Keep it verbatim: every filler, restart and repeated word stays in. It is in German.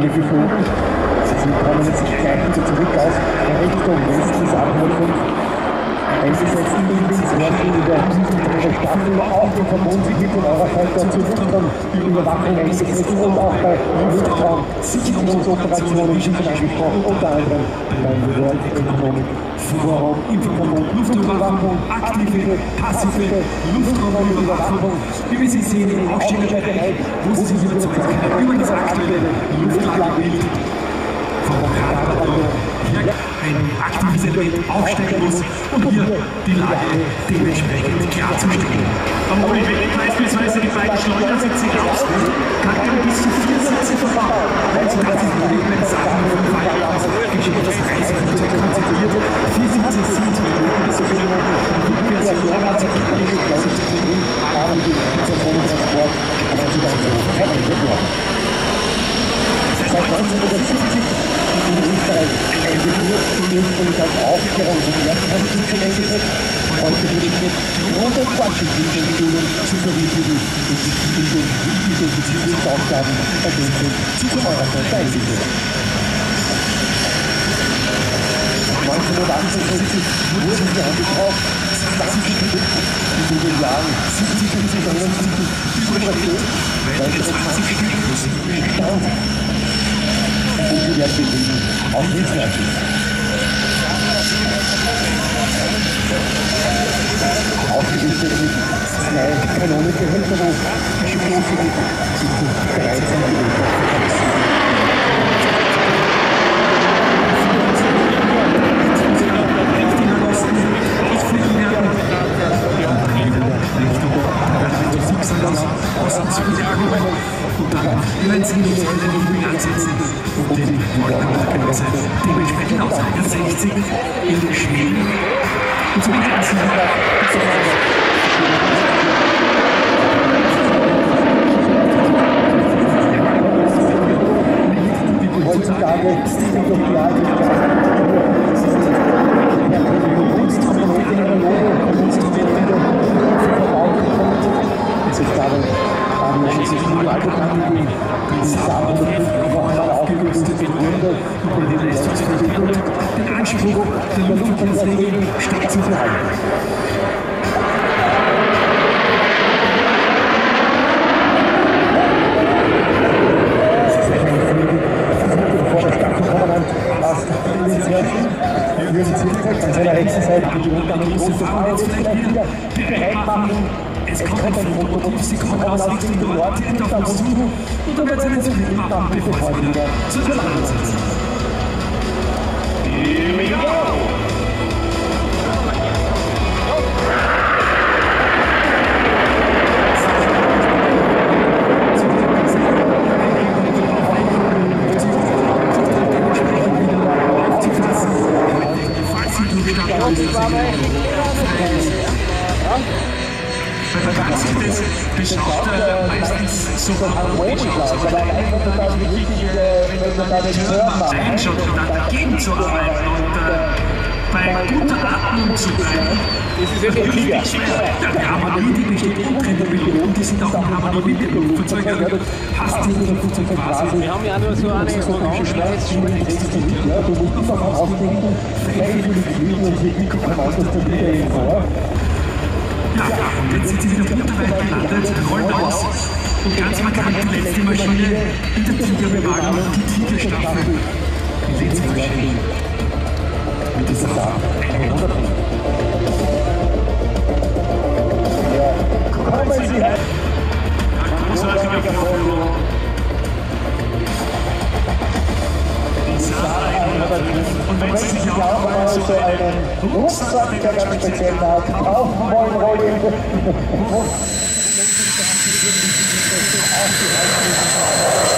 eine Figur. Sie kommen jetzt gleich wieder zurück aus Richtung Westen des Saab hundertfünf. Eingesetzt in den Windswerken in der Staffel, auch den Verbundgebiet in eurer Schalter zu Luftern, die Überwachung eingesetzt und auch bei Luftraum Sicherungsoperationen sind angesprochen, unter anderem bei World Economic Forum, Infobund, Luftüberwachung, aktive, passive Luftraumüberwachung, wie wir sie sehen in der Aufstellerei, wo sie sich über das aktuelle Luftlage liegt, vom Radar ein aktives Element aufsteigen muss, um hier die Lage dementsprechend klarzustellen. Aber wenn ich beispielsweise die beiden Schleudersitze rausnehme, kann er bis zu vier Sitze verbauen. Also das ist nur eben ein Sachen von Feierabend, geschieht das Reisefahrzeug konzentriert. Vier Sitze sind mit Leuten zu finden, und wir sind vorwärts und nicht gleich zu finden, haben die Transport, aber sie dann so fertig geworden. Seit neunzehnhundertsiebzig in Österreich eingeführt und als Aufklärung zum Wertkampfsystem eingesetzt. Heute wird mit Grund- und Forschungsdienstleistungen zu verwirklichen und die Identifizierungsaufgaben ergänzend zu eurer Seite eingeführt. neunzehnhundertachtundsechzig wurden wir angekauft, in den Jahren siebzig und neunundsiebzig überlebt, weitere zwanzig Jahre und wir bewegen auf die Fläche. Aufgerichtet mit zwei kanonische Hälfte, die Schiffe mit dreizehn Kilometer. Wenn Sie die Säule nicht mehr ansetzen und den Wolkenblase dementsprechend aus einundsechzig in den Schnee und so die ganzen Lichter, die heutzutage in der Plage den Anspruch der Lufthansa-Regeln stark zu verhalten. Das ist eine Flüge, die vor der Staffelkommandant aus der Bundeswehr Jürgen Zilzek an seiner rechten Seite beginnt dann die große Fahrzeugfläche, die bereit machen. Es kommt ein Rotomotiv, sie kommen aus Richtung Nord, die Ente auf der Suche und dann wird sie nicht mit ab, bevor sie wieder zu verlangen sitzen. Here we go! Schaut meistens so harmonisch aus, aber der Einschott dann dagegen zu arbeiten und bei guter Atmung zu bleiben, das ist wirklich schwer. Die Harmonie, die besteht unter der Million, die sind auch in Harmonie mit den Luftfahrzeugen. Hast du unsere Flugzeugphase? Wir haben ja nur so eine ökologische Schleife, du musst dich davon ausdenken, welche Flüge und die Mikroautos dann wieder eben vor. Ja, und jetzt sind sie wieder unterweit gelandet, rollen aus und ganz markant die letzte Maschine in der Tigerbewahrung, die Tigerstaffel. Die letzte Maschine mit dieser Saab hundertfünf. Kommen Sie her! Ein großartiger Vorführung. Die Saab hundertfünf. Und wenn Sie sich auch mal so einen Rucksack, der ganz speziell hat, kaufen wollen, rollen, muss.